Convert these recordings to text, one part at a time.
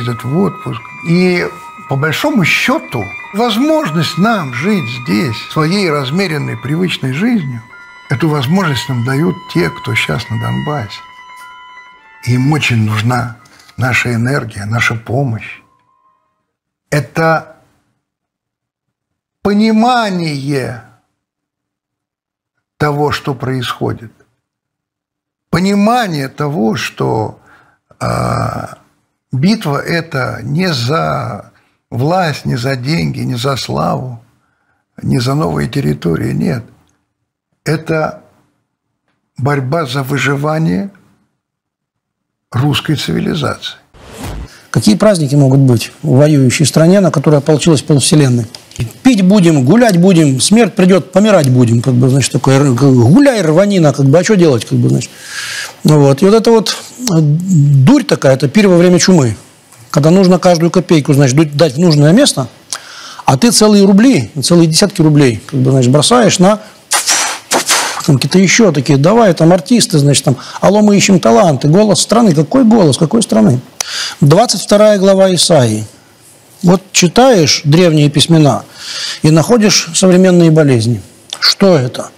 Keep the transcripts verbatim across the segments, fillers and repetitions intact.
ездят в отпуск. И по большому счету возможность нам жить здесь своей размеренной, привычной жизнью, эту возможность нам дают те, кто сейчас на Донбассе. Им очень нужна наша энергия, наша помощь. Это понимание того, что происходит. Понимание того, что э, битва – это не за власть, не за деньги, не за славу, не за новые территории. Нет. Это борьба за выживание русской цивилизации. Какие праздники могут быть в воюющей стране, на которой ополчилась полвселенной? Пить будем, гулять будем, смерть придет, помирать будем, как бы, значит, такое, гуляй, рванина, как бы, а что делать, как бы, значит. Вот. И вот эта вот дурь такая, это пир во время чумы, когда нужно каждую копейку, значит, дать в нужное место, а ты целые рубли, целые десятки рублей, как бы, значит, бросаешь на какие-то еще такие, давай, там, артисты, значит, там, алло, мы ищем таланты, голос страны, какой голос, какой страны? двадцать вторая глава Исаии. Вот читаешь древние письмена и находишь современные болезни. Что это?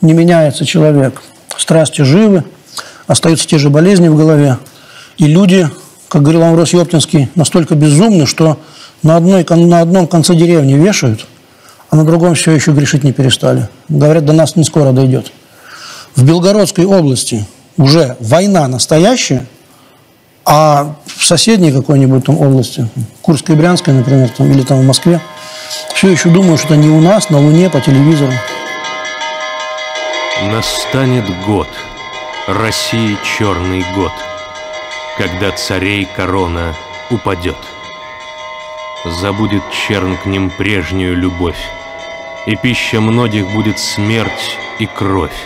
Не меняется человек. Страсти живы, остаются те же болезни в голове. И люди, как говорил Амвросий Оптинский, настолько безумны, что на, одной, на одном конце деревни вешают, а на другом все еще грешить не перестали. Говорят, до нас не скоро дойдет. В Белгородской области уже война настоящая, а в соседней какой-нибудь там области, Курской, Брянской, например, там, или там в Москве, все еще думаю, что не у нас, на Луне, по телевизору. Настанет год, России черный год, когда царей корона упадет. Забудет черн к ним прежнюю любовь, и пища многих будет смерть и кровь.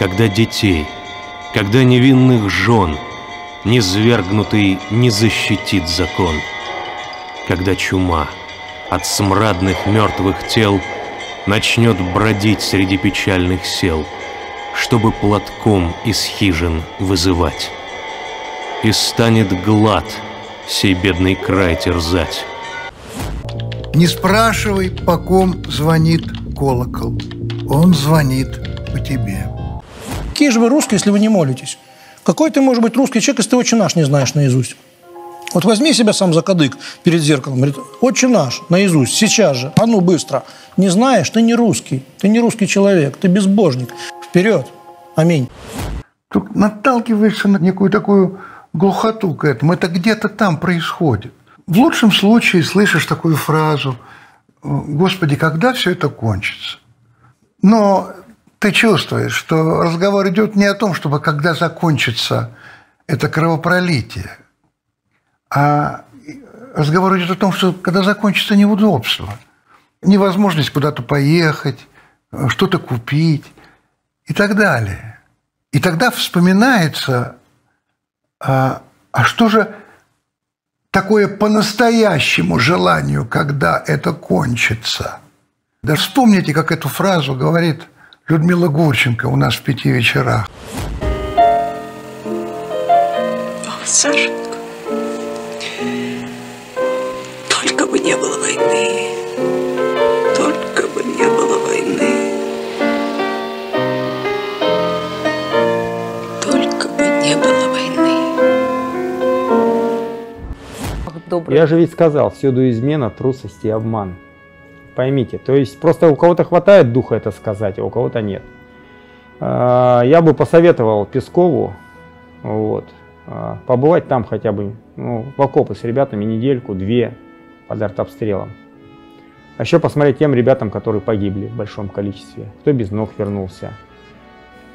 Когда детей, когда невинных жен низвергнутый не защитит закон, когда чума от смрадных мертвых тел начнет бродить среди печальных сел, чтобы платком из хижин вызывать. И станет глад сей бедный край терзать. Не спрашивай, по ком звонит колокол. Он звонит по тебе. Какие же вы русские, если вы не молитесь? Какой ты, может быть, русский человек, если ты «Отче наш» не знаешь наизусть? Вот возьми себя сам за кадык перед зеркалом, говорит, «Отче наш» наизусть, сейчас же, а ну быстро. Не знаешь, ты не русский, ты не русский человек, ты безбожник. Вперед, аминь. Тут наталкиваешься на некую такую глухоту к этому, это где-то там происходит. В лучшем случае слышишь такую фразу, «Господи, когда все это кончится?» Но ты чувствуешь, что разговор идет не о том, чтобы когда закончится это кровопролитие, а разговор идет о том, что когда закончится неудобство, невозможность куда-то поехать, что-то купить и так далее. И тогда вспоминается, а, а что же такое по-настоящему желанию, когда это кончится? Да вспомните, как эту фразу говорит Людмила Гурченко у нас в «Пяти вечерах». Ох, Сашенька, только бы не было войны, только бы не было войны, только бы не было войны. Я же ведь сказал, всюду измена, трусость и обман. Поймите, то есть просто у кого-то хватает духа это сказать, а у кого-то нет. Я бы посоветовал Пескову вот, побывать там хотя бы, ну, в окопы с ребятами недельку, две под артобстрелом. А еще посмотреть тем ребятам, которые погибли в большом количестве, кто без ног вернулся,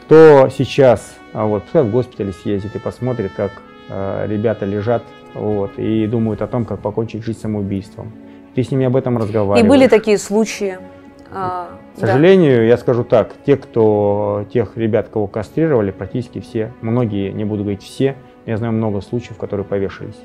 кто сейчас вот, в госпитале съездит и посмотрит, как ребята лежат вот, и думают о том, как покончить жизнь самоубийством. Ты с ними об этом разговариваешь. И были такие случаи. К сожалению, да. Я скажу так, те, кто, тех ребят, кого кастрировали, практически все, многие, не буду говорить все, я знаю много случаев, которые повешались.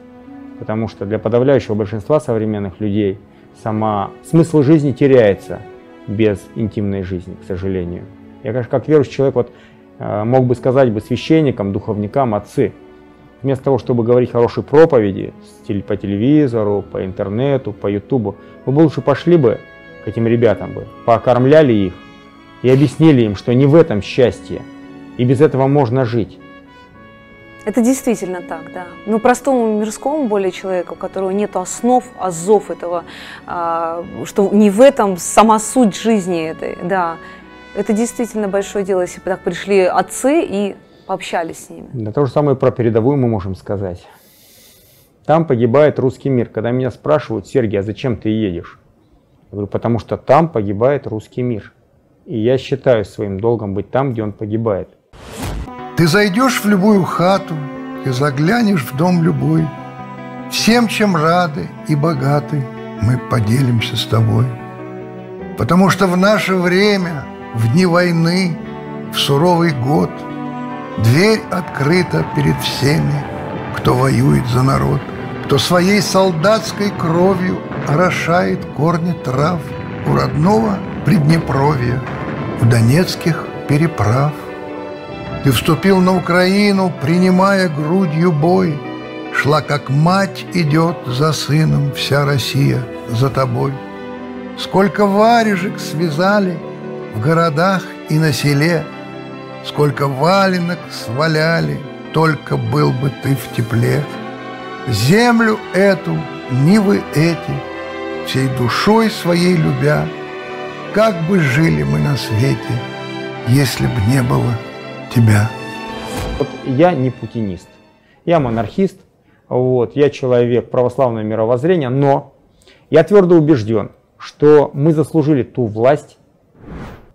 Потому что для подавляющего большинства современных людей сама смысл жизни теряется без интимной жизни, к сожалению. Я, конечно, как верующий человек, вот, мог бы сказать бы священникам, духовникам, отцы, Вместо того, чтобы говорить хорошие проповеди по телевизору, по интернету, по ютубу, вы бы лучше пошли бы к этим ребятам, бы, покормляли их и объяснили им, что не в этом счастье, и без этого можно жить. Это действительно так, да. Но простому мирскому более человеку, у которого нет основ, азов этого, что не в этом сама суть жизни этой, да, это действительно большое дело, если бы так пришли отцы и пообщались с ними. Да, то же самое про передовую мы можем сказать. Там погибает русский мир. Когда меня спрашивают: Сергей, а зачем ты едешь? Я говорю, потому что там погибает русский мир. И я считаю своим долгом быть там, где он погибает. Ты зайдешь в любую хату, ты заглянешь в дом любой. Всем, чем рады и богаты, мы поделимся с тобой. Потому что в наше время, в дни войны, в суровый год, дверь открыта перед всеми, кто воюет за народ, кто своей солдатской кровью орошает корни трав у родного Приднепровья, у донецких переправ. Ты вступил на Украину, принимая грудью бой. Шла, как мать идет за сыном, вся Россия за тобой. Сколько варежек связали в городах и на селе, сколько валенок сваляли, только был бы ты в тепле. Землю эту, нивы эти, всей душой своей любя, как бы жили мы на свете, если бы не было тебя. Вот я не путинист, я монархист, вот, я человек православного мировоззрения, но я твердо убежден, что мы заслужили ту власть,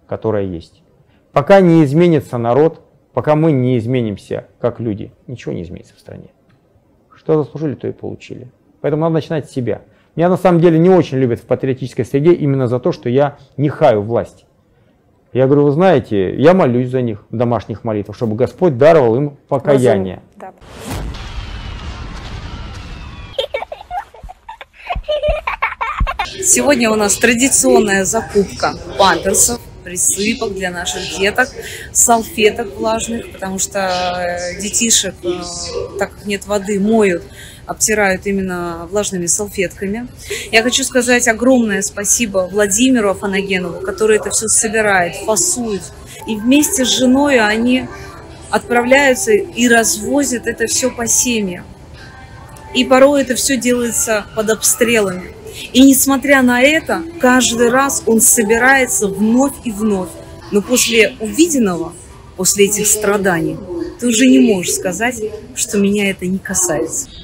которая есть. Пока не изменится народ, пока мы не изменимся как люди, ничего не изменится в стране. Что заслужили, то и получили. Поэтому надо начинать с себя. Меня на самом деле не очень любят в патриотической среде именно за то, что я не хаю власть. Я говорю, вы знаете, я молюсь за них в домашних молитвах, чтобы Господь даровал им покаяние. Да. Сегодня у нас традиционная закупка памперсов, присыпок для наших деток, салфеток влажных, потому что детишек, так как нет воды, моют, обтирают именно влажными салфетками. Я хочу сказать огромное спасибо Владимиру Афанагенову, который это все собирает, фасует. И вместе с женой они отправляются и развозят это все по семьям. И порой это все делается под обстрелами. И несмотря на это, каждый раз он собирается вновь и вновь. Но после увиденного, после этих страданий, ты уже не можешь сказать, что меня это не касается.